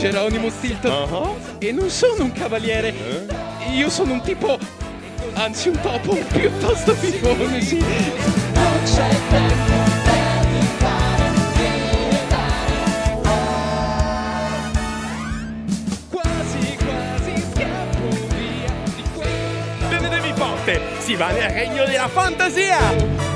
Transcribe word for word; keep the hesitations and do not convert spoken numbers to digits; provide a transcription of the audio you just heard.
Geronimo Stilton. Uh-huh. E non sono un cavaliere, eh? Io sono un tipo, anzi un topo piuttosto fifone, sì. Non c'è tempo per imparare. Quasi quasi scappo via di qui. Benedevi forte, si va nel regno della fantasia.